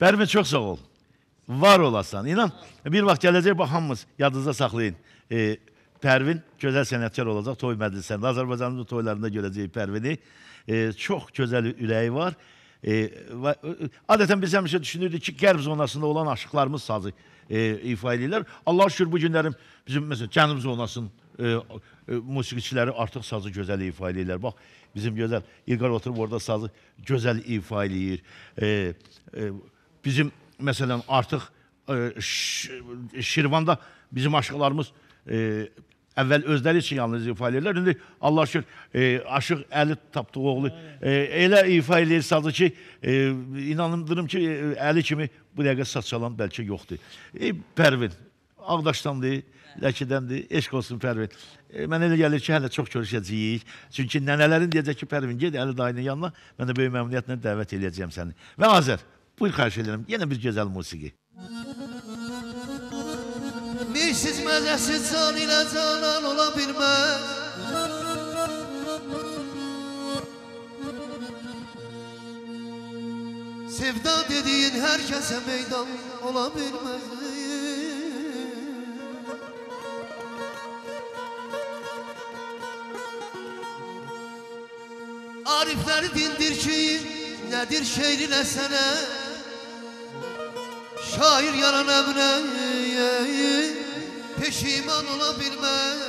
Pərvin, çox sağ ol. Var olasan. İnan, bir vaxt gələcək, bax, hamımız yadınızda saxlayın. Pərvin gözəl sənətkar olacaq toy məclislərində. Azərbaycanın toylarında görəcəyik Pərvini. Çox gözəl ürəyi var. Adətən biz həmişə düşünürdük ki, qərb zonasında olan aşıqlarımız sazı ifa edirlər. Allah şükür, bu günlərim bizim, məsələn, cənub zonasının musiqiçiləri artıq sazı gözəl ifa edirlər. Bax, bizim gözəl İlqar oturub orada sazı gözəl ifa edir. Bizim, məsələn, artıq Şirvanda bizim aşıqlarımız əvvəl özləri üçün yalnız ifa edirlər. İndi Allah şükür, aşıq Əli tapdığı oğlu elə ifa edir sazı ki, inanırım ki, Əli kimi bu dəqiqə saz çalan bəlkə yoxdur. Pərvin, Ağdaşdandır, Ləkidəndir, eşq olsun Pərvin. Mənə elə gəlir ki, hələ çox görüşəcəyik. Çünki nənələrin deyəcək ki, Pərvin, ged Əli dayının yanına, mən də böyük məmnuniyyətlə dəvət eləyəcəyəm səni. Və Azər, buyur, xahiş edirəm, yenə bir gözəl musiqi. Birsiz məzəsiz can ilə canan ola bilməz. Sevda dediyin hər kəsə meydan ola bilməz. Arifləri dindir ki, nədir şeirinə sənə, şair yaran əmrə peşiman ola bilməz.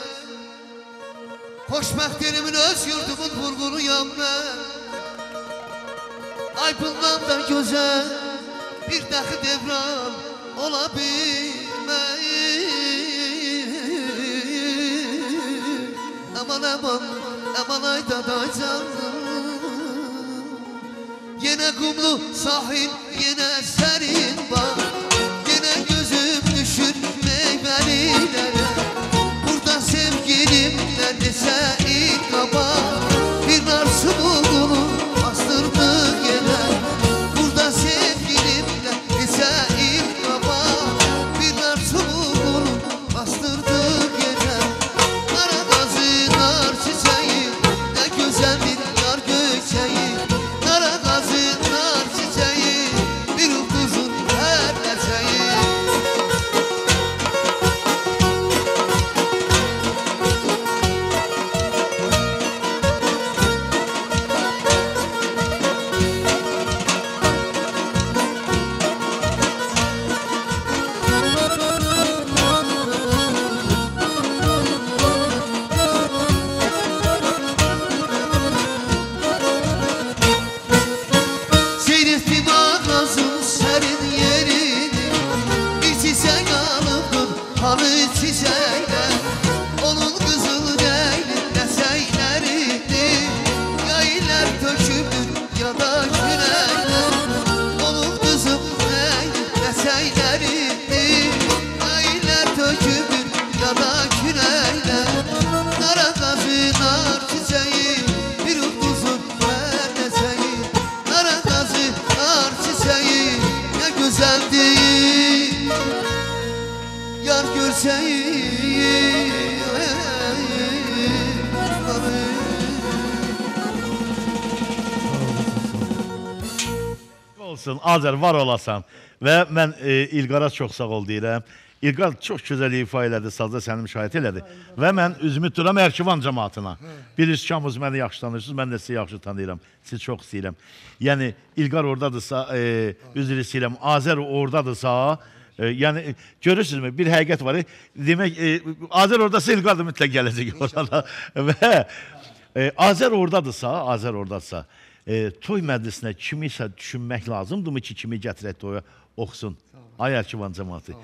Xoşbəxt elimin öz yurdumun vurğuluyam mən. Ay bundan da gözəl bir dəxi devran ola bilməz. Aman aman, aman ay daday canım. Yenə qumlu sahil, yenə sərin var. Yenə gözüm düşür meyvəlilərə. Burada sevgilim nədirsə İlqaba. Bir narsı buldunu bastırdı yenə. Burada sevgilim nədirsə İlqaba. Bir narsı buldunu bastırdı yenə. Qaradazı nar çiçəyi, nə gözəldir nar göçəyi. Azər, var olasan. Və mən İlqara çox sağ ol deyirəm. İlqar çox gözəl ifa elədi, sazda səni müşahidə elədi. Və mən üzümü tuturam Ərkivan cəmatına. Bilirsiniz ki, hamınız məni yaxşı tanıyırsınız, mən də sizi yaxşı tanıyıram. Sizi çox istəyirəm. Yəni, İlqar oradadırsa, üzr istəyirəm, Azər oradadırsa, yəni, görürsünüzmü, bir həqiqət var. Demək, Azər oradadırsa, İlqar da mütləq gələcək orada. Və Azər oradadırsa, toy məclisinə kimisə düşünmək lazımdırmı ki, kimi gətirək toya oxusun? Ay Ərkivan cəmatı,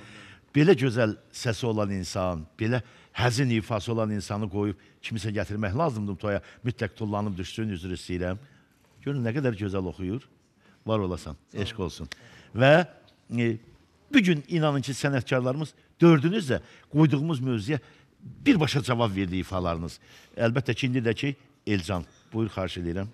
belə gözəl səsi olan insan, belə həzin ifası olan insanı qoyub kimisə gətirmək lazımdırmı toya? Mütləq tullanıb düşsün, üzr istəyirəm. Görün, nə qədər gözəl oxuyur. Var olasan, eşq olsun. Və bugün inanın ki, sənətkarlarımız dördünüz də qoyduğumuz mövzuya birbaşa cavab verdi ifalarınız. Əlbəttə ki, indi də ki, Elcan, buyur, xahiş edirəm.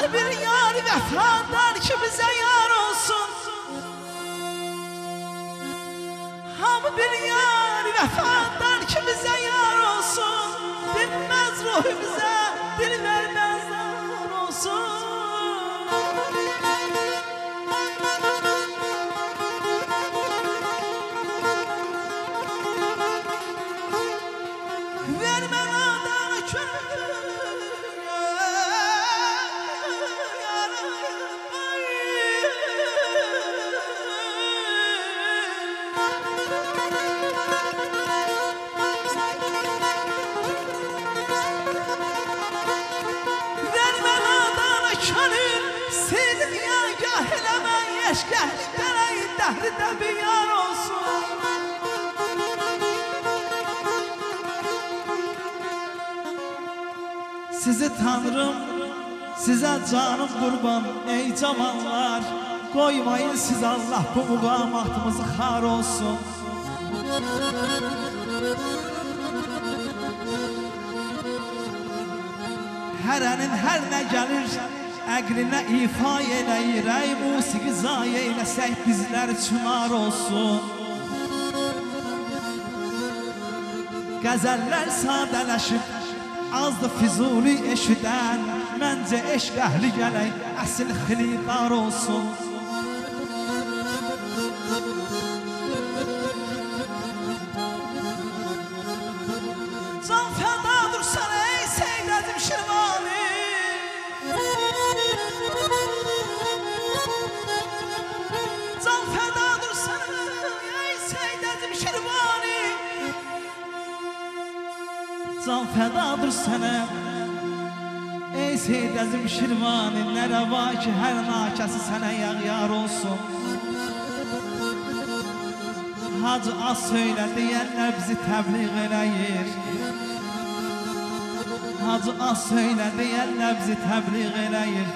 Canı bir yar vefadar ki bize yar olsun. Hamı bir yar vefadar ki bize yar olsun. Bilmez ruh bize dil vermez zor olsun. Sizi tanrım, size canım kurban ey cavanlar. Koymayın siz Allah bu mukamatımızı har olsun. Herenin her ne gelir, əqlinə ifa eləyirək, musiqi zayi eləsək bizlər çınar olsun. Qəzəllər sadələşib, azdı Füzuli eşidən, məncə eşq əhli gələk, əsil xiliqar olsun. Can fədadır sənə ey Seyyid Əzim Şirvani, nə rəva ki hər nakəsi sənə yağ-yar olsun. Hacı az söylə deyənlər bizi təbliğ eləyir. Hacı az söylə deyənlər bizi təbliğ eləyir.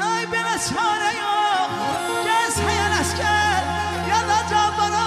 Hay belə çarə yox, gəl səyən əskər, yanacaq bana.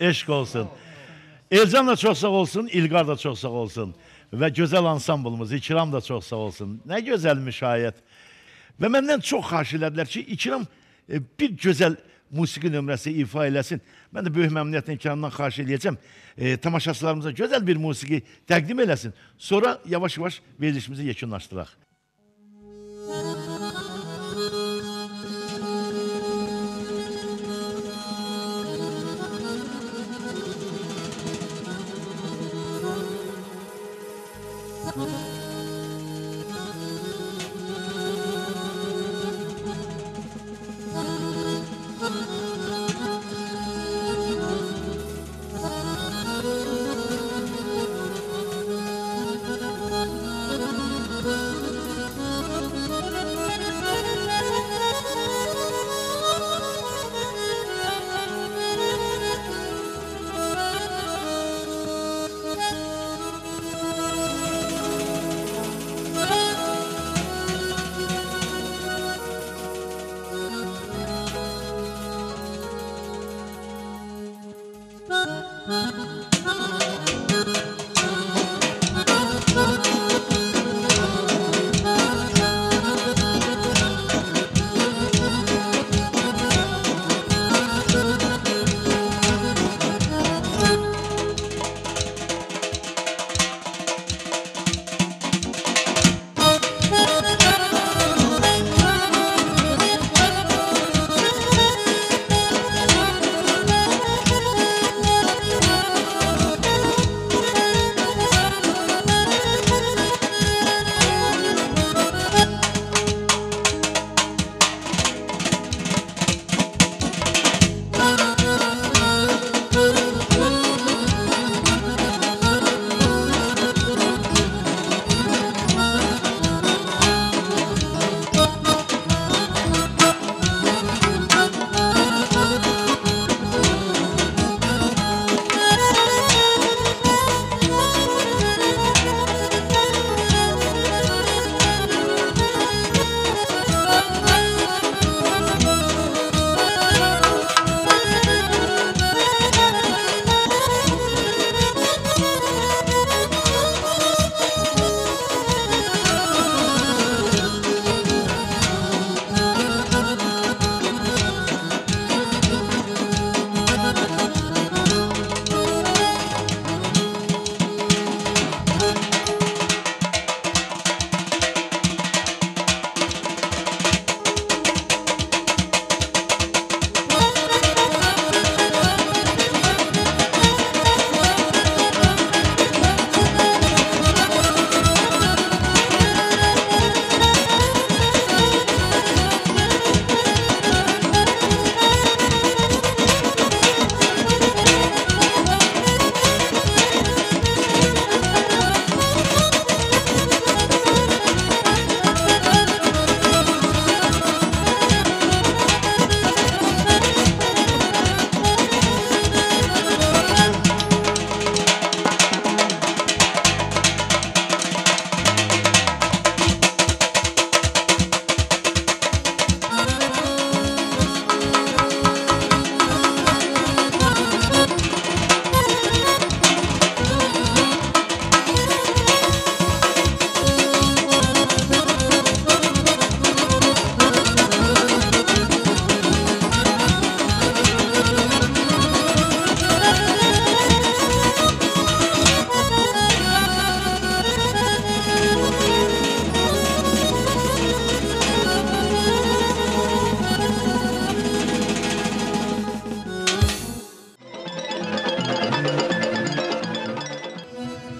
Eşk olsun. Elcan da çok sağ olsun, İlqar da çok sağ olsun. Ve güzel ansamblımız İkram da çok sağ olsun. Ne güzel müşayet. Ve benden çok xahiş elədilər ki, İkram bir güzel musiqi nömrəsi ifa eləsin. Ben de Böyük Məmnuniyyətlə İkramdan xahiş eləyəcəm. Tamaşaçılarımıza güzel bir musiqi təqdim eləsin. Sonra yavaş yavaş verilişimizi yekunlaşdıraq.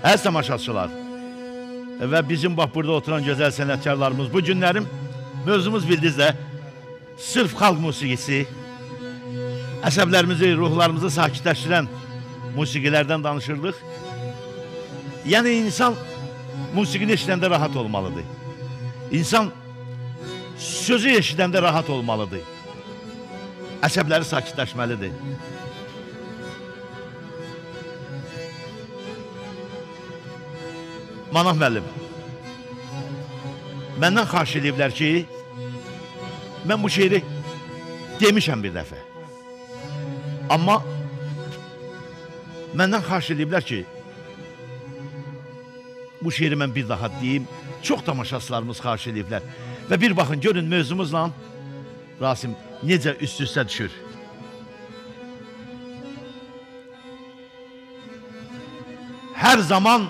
Əziz tamaşaçılar və bizim bax burada oturan gözəl sənətkarlarımız, bu günlərim mövzumuz bildiniz də sırf xalq musiqisi, əsəblərimizi, ruhlarımızı sakitləşdirən musiqilərdən danışırdıq. Yəni insan musiqini eşidəndə rahat olmalıdır. İnsan sözü eşidəndə rahat olmalıdır. Əsəbləri sakitləşməlidir. Manaf müəllim, məndən xahiş ediblər ki, mən bu şeiri demişəm bir dəfə. Amma məndən xahiş ediblər ki, bu şeiri mən bir daha deyim. Çox tamaşaçılarımız xahiş ediblər. Və bir baxın, görün mövzumuzla Rasim necə üst-üstə düşür. Hər zaman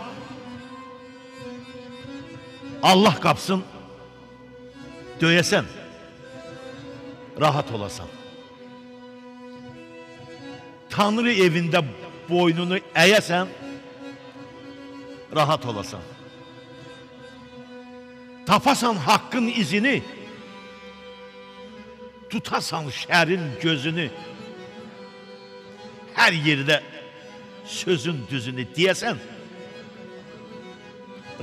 Allah qapsın, döyəsən, rahat olasan. Tanrı evində boynunu əyəsən, rahat olasan. Tapasan haqqın izini, tutasan şərin gözünü, hər yerdə sözün düzünü deyəsən,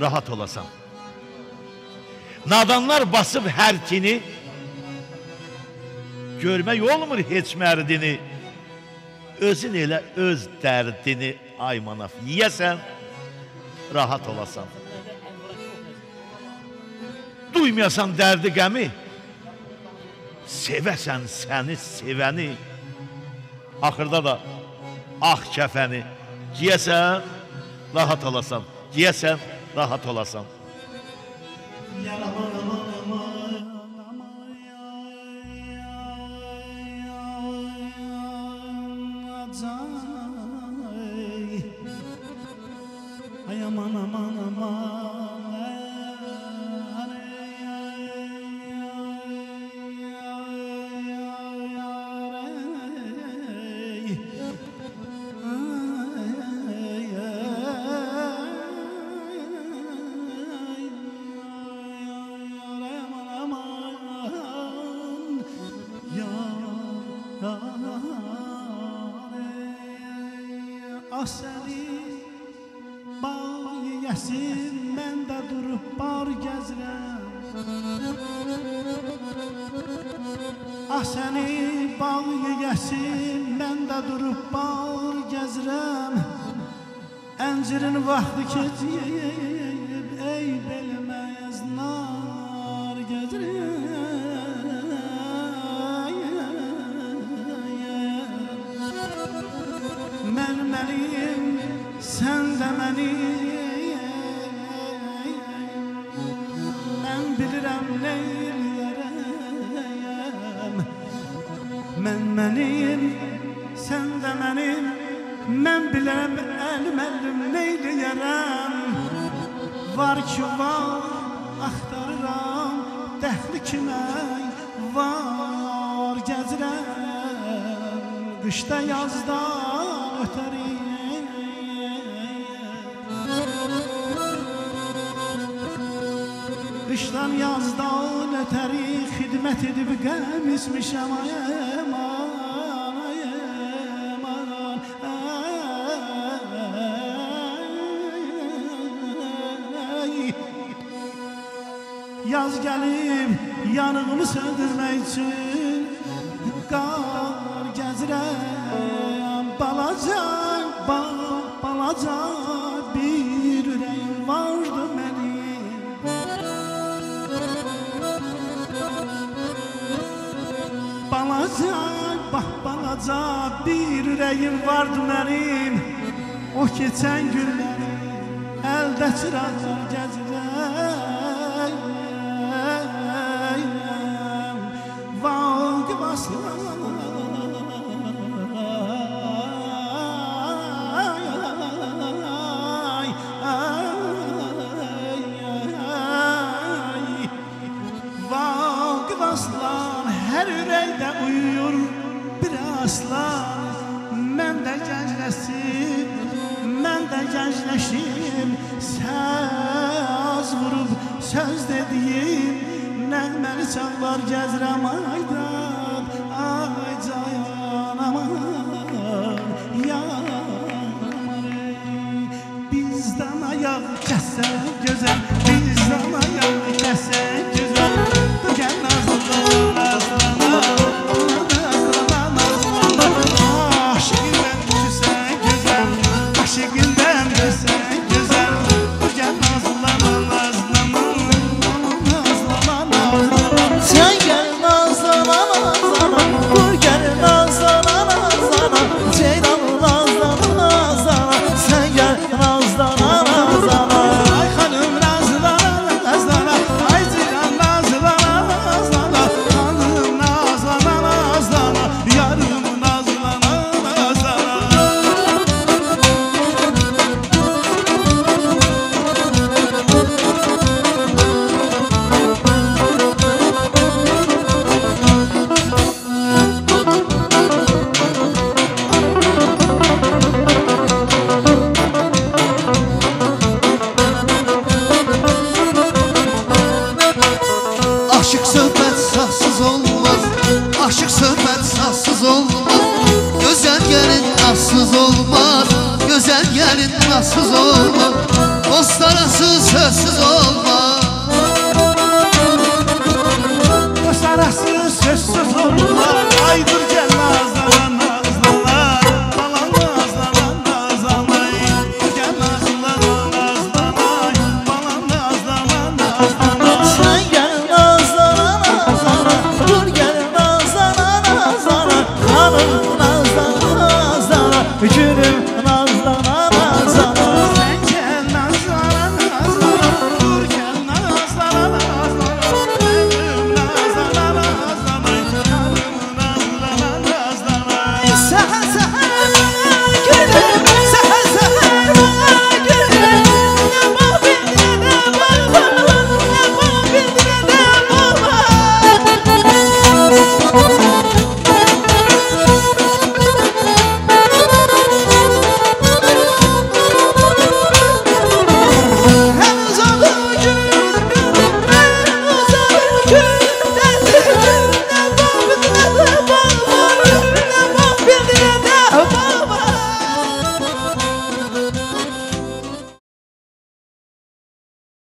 rahat olasan. Nadanlar basıb hərkini, görmək olmur heç mərdini, özün elə öz dərdini, ay manaf, yiyəsən, rahat olasan. Duymayasan dərdi qəmi, sevəsən səni sevəni, axırda da ah kəfəni, giyəsən, rahat olasan, giyəsən, rahat olasan. Yaz gəlib yanığımı söndürmək üçün qar gəzirəm, balaca, balaca bir ürəyim vardı mənim. Balaca, balaca bir ürəyim vardı mənim. O keçən günləri əldə çıraqlar gəzirəm. Söz vurub, söz dediyim nəğməli çallar gəzirəm aydan ay cayan aman yar bizdən ayaq kəsən gözəl bizdən ayaq kəsən gözəl dökən nazlar azlanar Söz olmaz.